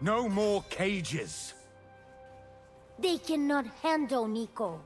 No more cages! They cannot handle NEEKO.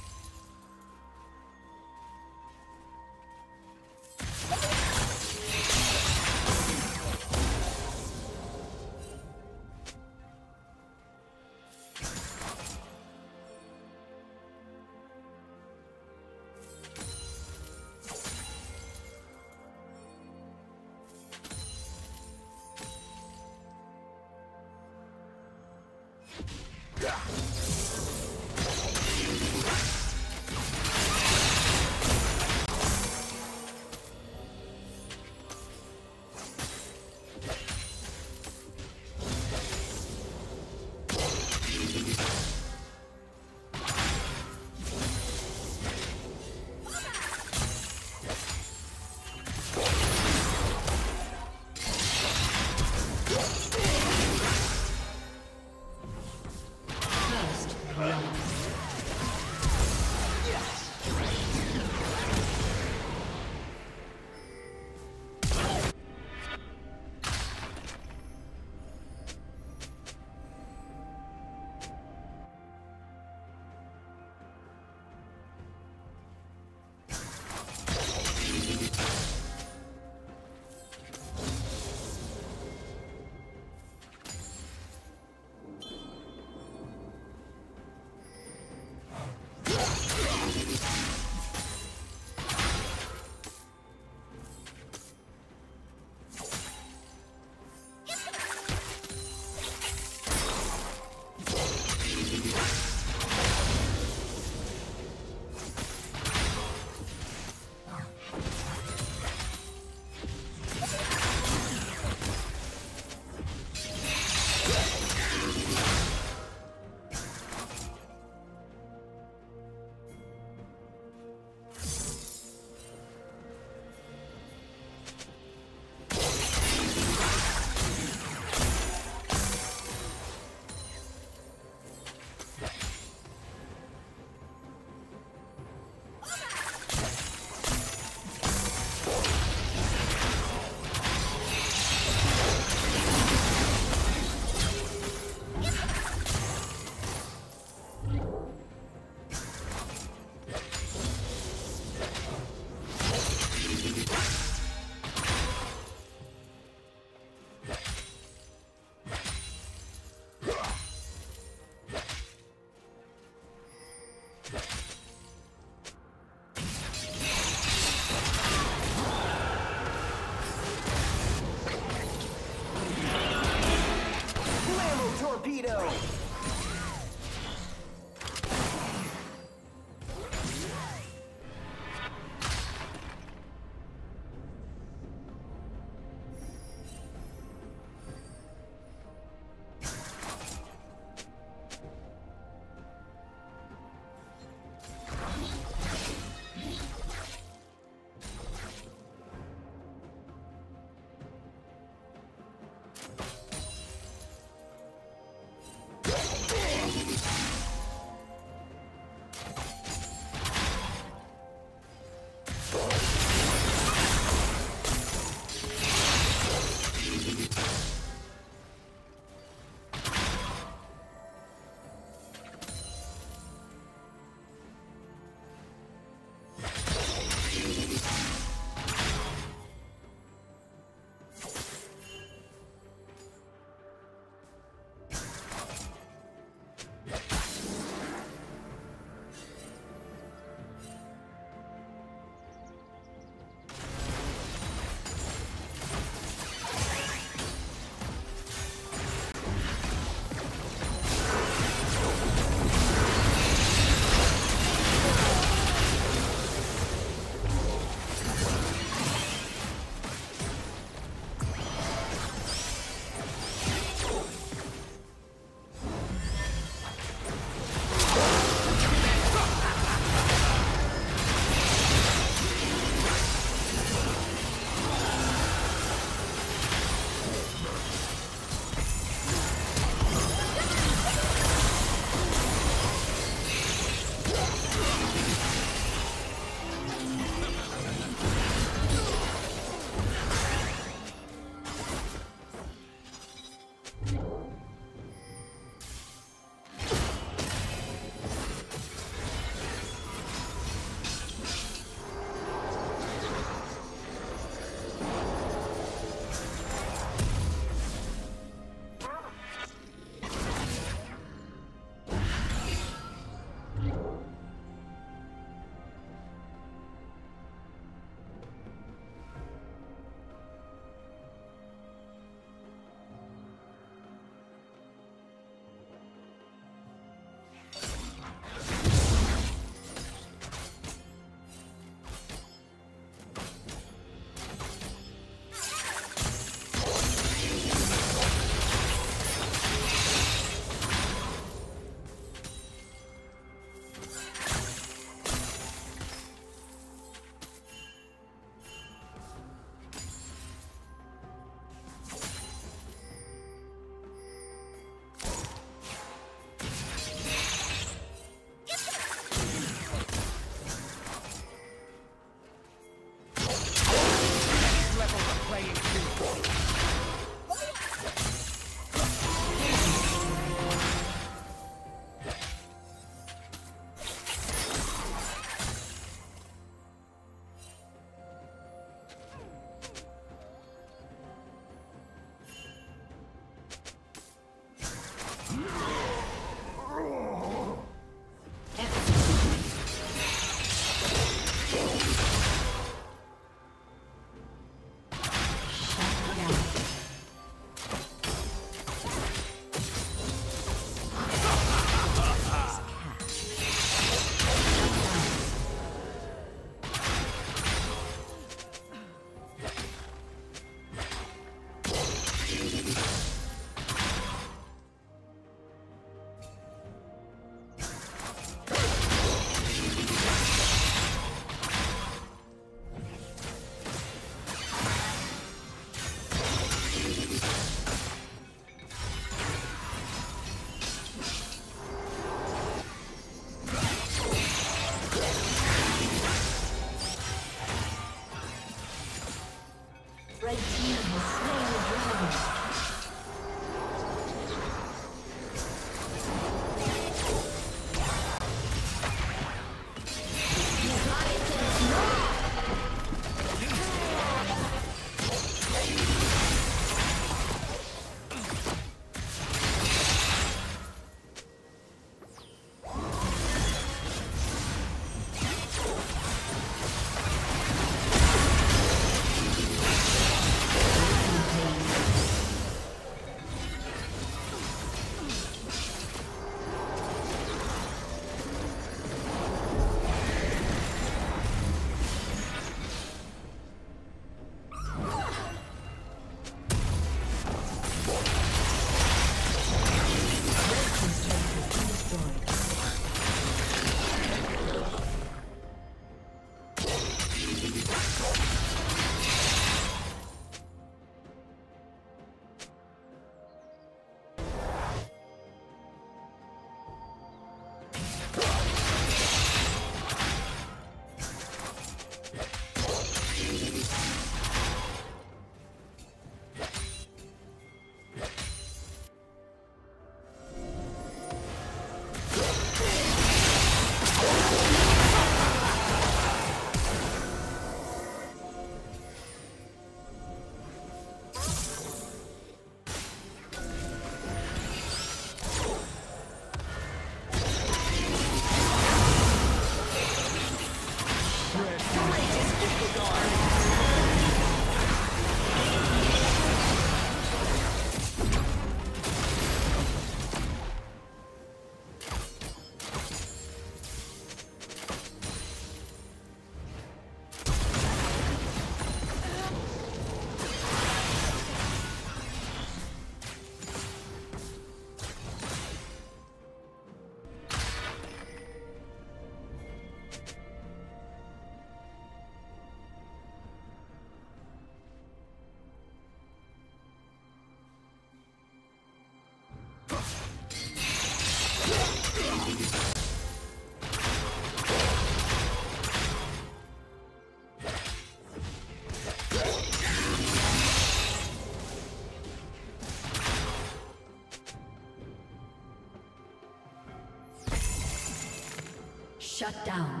Shut down.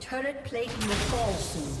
Turret plating will fall soon.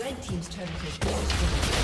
Red team's turret has been destroyed.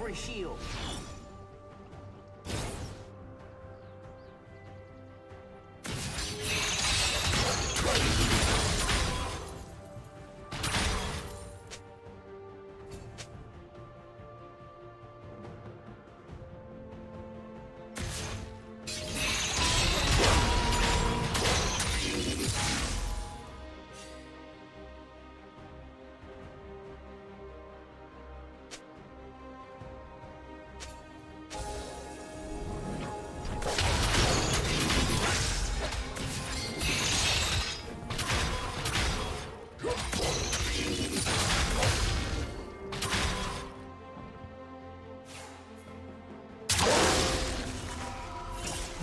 Silver Shield.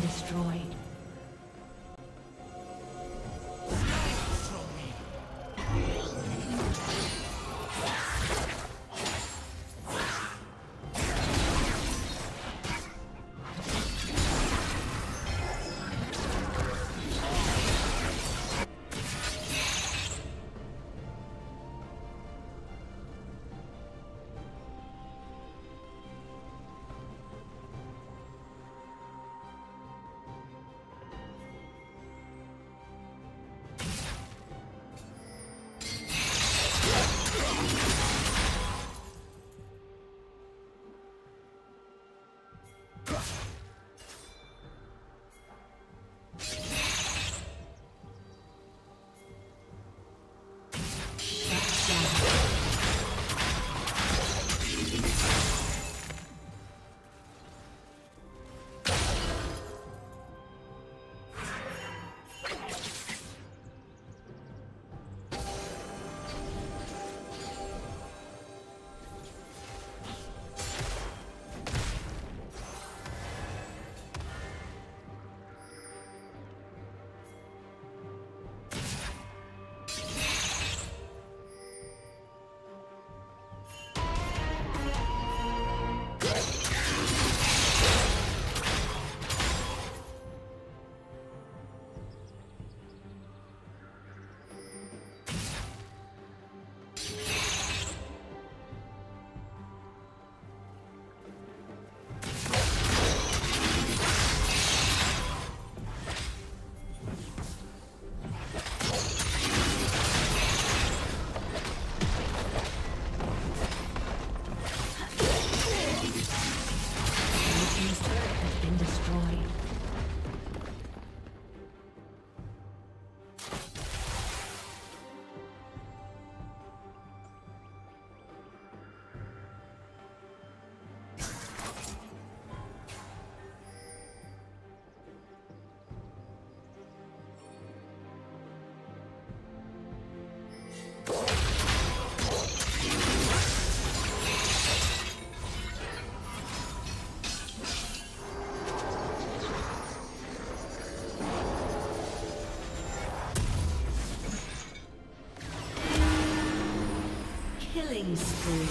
destroyed. Killing spree.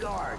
Guard.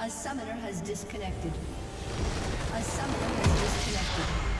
A summoner has disconnected. A summoner has disconnected.